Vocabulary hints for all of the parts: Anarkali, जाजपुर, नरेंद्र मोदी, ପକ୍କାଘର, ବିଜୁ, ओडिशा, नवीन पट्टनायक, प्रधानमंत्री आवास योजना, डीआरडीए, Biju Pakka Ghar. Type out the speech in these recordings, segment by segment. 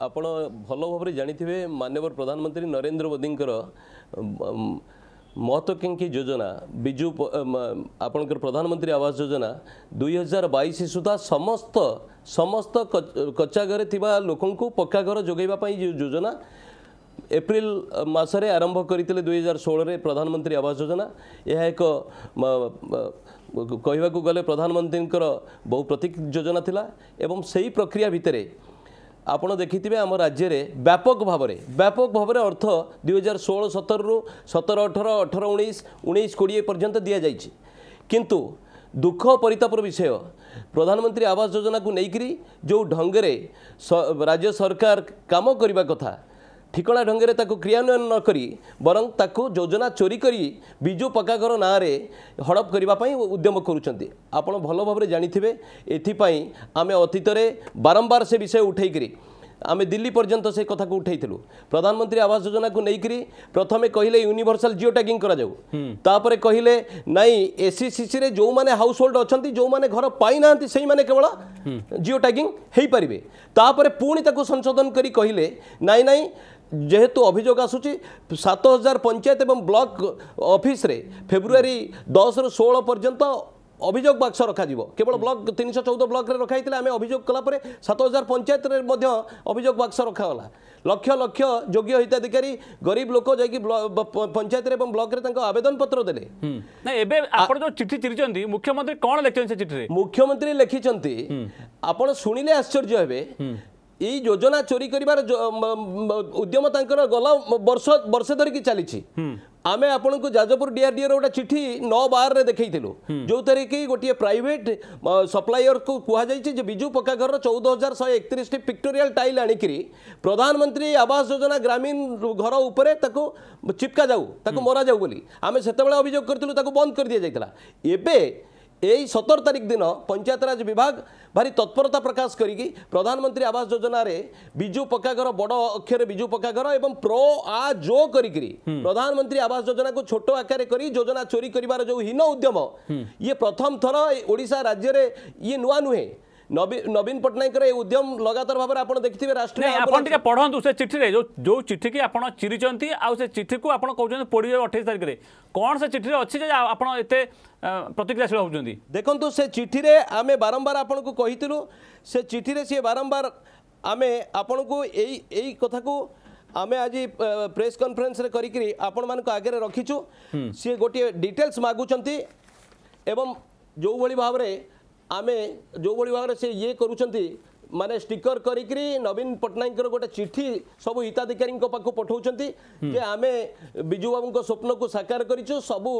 आपण भल भाव जानिथिबे माननीय प्रधानमंत्री नरेंद्र मोदी महत्वाकांक्षी योजना बिजु आपणकर प्रधानमंत्री आवास योजना 2022 सुधा समस्त समस्त कच्चा घर थिबा लोकन को पक्का घर जोगैबा पई योजना एप्रिल मासरे आरंभ करथिले 2016 रे प्रधानमंत्री आवास योजना। यह एक कहवाकू गले प्रधानमंत्री बहु प्रतीक्षित योजना थिला एवं सही प्रक्रिया भितरे आपण देखिथिबे आम राज्य रे व्यापक भाव रे अर्थ 2016-17 रु 17-18, 18-19, 19-20 पर्यंत दिया जायछि, किंतु दुख परितापर विषय प्रधानमंत्री आवास योजना को नैकरी जो ढंगरे राज्य सरकार काम करबा कथा ठिकणा ढंगरे ताको क्रियान्वयन न करी बरंग ताको योजना चोरी करी बिजु पक्का घर ना रे हड़प करबा पई उद्यम करूछन्ती। आपण भलो भाबरे जानिथिबे एथिपई आमे अतीत रे बारंबार से विषय उठाई करी आमे दिल्ली पर्यंत से कथा को उठाइथिलु। प्रधानमंत्री आवास योजना को नैकरी प्रथमे कहिले यूनिवर्सल जियो टैगिंग करा जाऊ, तापरे कहिले नाही एससीसीसी रे जो माने हाउस होल्ड अछन्ती जो माने घर पाई नांती सेही माने केवल जियो टैगिंग हेई परिबे। तापरे पुणी ताको संशोधन करी कहिले नाही जेहेतु अभियोग आसूची 7000 पंचायत एवं ब्लॉक ऑफिस रे फेब्रुआरी 10 रु 16 पर्यंत अभियोग बाक्स रखा जीवो। केवल ब्लॉक 314 ब्लॉक रे रखाइतिले आमे अभियोग कला परे 7000 पंचायत रे मध्ये अभियोग बाक्स रखा होला। लक्ष लक्ष योग्य हिताधिकारी गरीब लोक जाय कि पंचायत रे एवं ब्लॉक रे तांको आवेदन पत्र देले ना। एबे आपण जो चिट्ठी चिरचंती मुख्यमंत्री कोन लेखिसन से चिट्ठी रे मुख्यमंत्री लेखिसंती आपण सुनिले आश्चर्य हेबे ई योजना चोरी करिबार उद्यम तांकर गला वर्ष धरिकी चली। आम आपको जाजपुर डीआरडीए गोटे चिठी 9/12 रे देखु जो तरह की गोटे प्राइवेट सप्लायर को कहुई बिजु पक्का घर 14,131 पिक्टोरियल टाइल आनिक प्रधानमंत्री आवास योजना ग्रामीण घर उपर चिपका जाऊ मरा जाऊ बोली आम से अभियोग करूँ बंद कर दी जाता। एवं यही 17 तारीख दिन पंचायतराज विभाग भारी तत्परता प्रकाश करी प्रधानमंत्री आवास योजना रे बिजु पक्का घर बड़ अक्षर बिजु पक्का घर एवं प्रो आ जो करी प्रधानमंत्री आवास योजना को छोटो आकार करी योजना चोरी करिवार जो हीन उद्यम ये प्रथम थर ओडिशा राज्य रे ये नुआ नुहे। नवीन पट्टनायक रे उद्यम लगातार भाव में आप देखिए राष्ट्रीय आप पढ़ू से चिठी रे जो चिठी की आप चिरी आउ से चिठी को आप कहते पढ़ी 28 तारीख में कौन से चिठी अच्छी आप प्रतिक्रियाशील होती देखो से चिठी रे आम बारंबार आपन को कहीलु से चिठी रे सी बारंबार आम आपण को यही कथा को आम आज प्रेस कॉन्फ्रेंस रे करी आपण मान आगे रखीचु। सी गोटे डिटेल्स मागुंट एवं जो भाई भाव में आमे जो बड़ी भाग से ये करूछंती माने स्टिकर करी नवीन पट्टनायक गोटे चिठी सब हिताधिकारी पाक पठाउछंती जे आमे बिजु बाबू स्वप्न को साकार करिछु सबू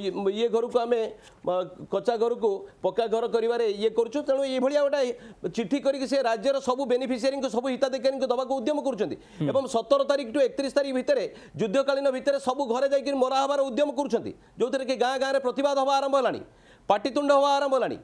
ये घर को आमे कच्चा घर को पक्का घर करिवारे ये करूछु। तेणु ये भलिया गोटे चिठी करी से राज्यर सब बेनिफिशियरी को सब हिताधिकारी को दबाक उद्यम करूछंती एवं 17 तारीख टू 31 तारीख भितर युद्धकालीन भितर सब घर जाकर मरा हबार उद्यम करूछंती जो गाँ गाँव में प्रतिवाद हवा आरंभ होलानी पार्टीतुंड हवा आरंभ होलानी।